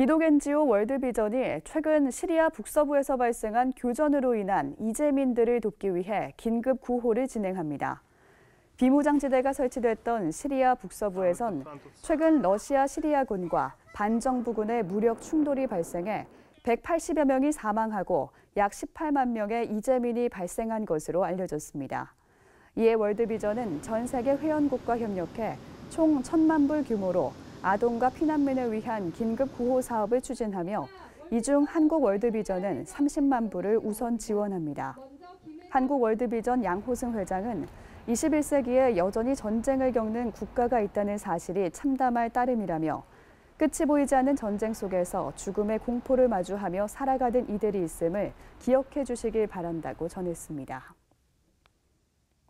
기독 NGO 월드비전이 최근 시리아 북서부에서 발생한 교전으로 인한 이재민들을 돕기 위해 긴급 구호를 진행합니다. 비무장지대가 설치됐던 시리아 북서부에선 최근 러시아 시리아군과 반정부군의 무력 충돌이 발생해 180여 명이 사망하고 약 18만 명의 이재민이 발생한 것으로 알려졌습니다. 이에 월드비전은 전 세계 회원국과 협력해 총 1,000만 불 규모로 아동과 피난민을 위한 긴급 구호 사업을 추진하며 이 중 한국 월드비전은 30만 불을 우선 지원합니다. 한국 월드비전 양호승 회장은 21세기에 여전히 전쟁을 겪는 국가가 있다는 사실이 참담할 따름이라며 끝이 보이지 않는 전쟁 속에서 죽음의 공포를 마주하며 살아가는 이들이 있음을 기억해 주시길 바란다고 전했습니다.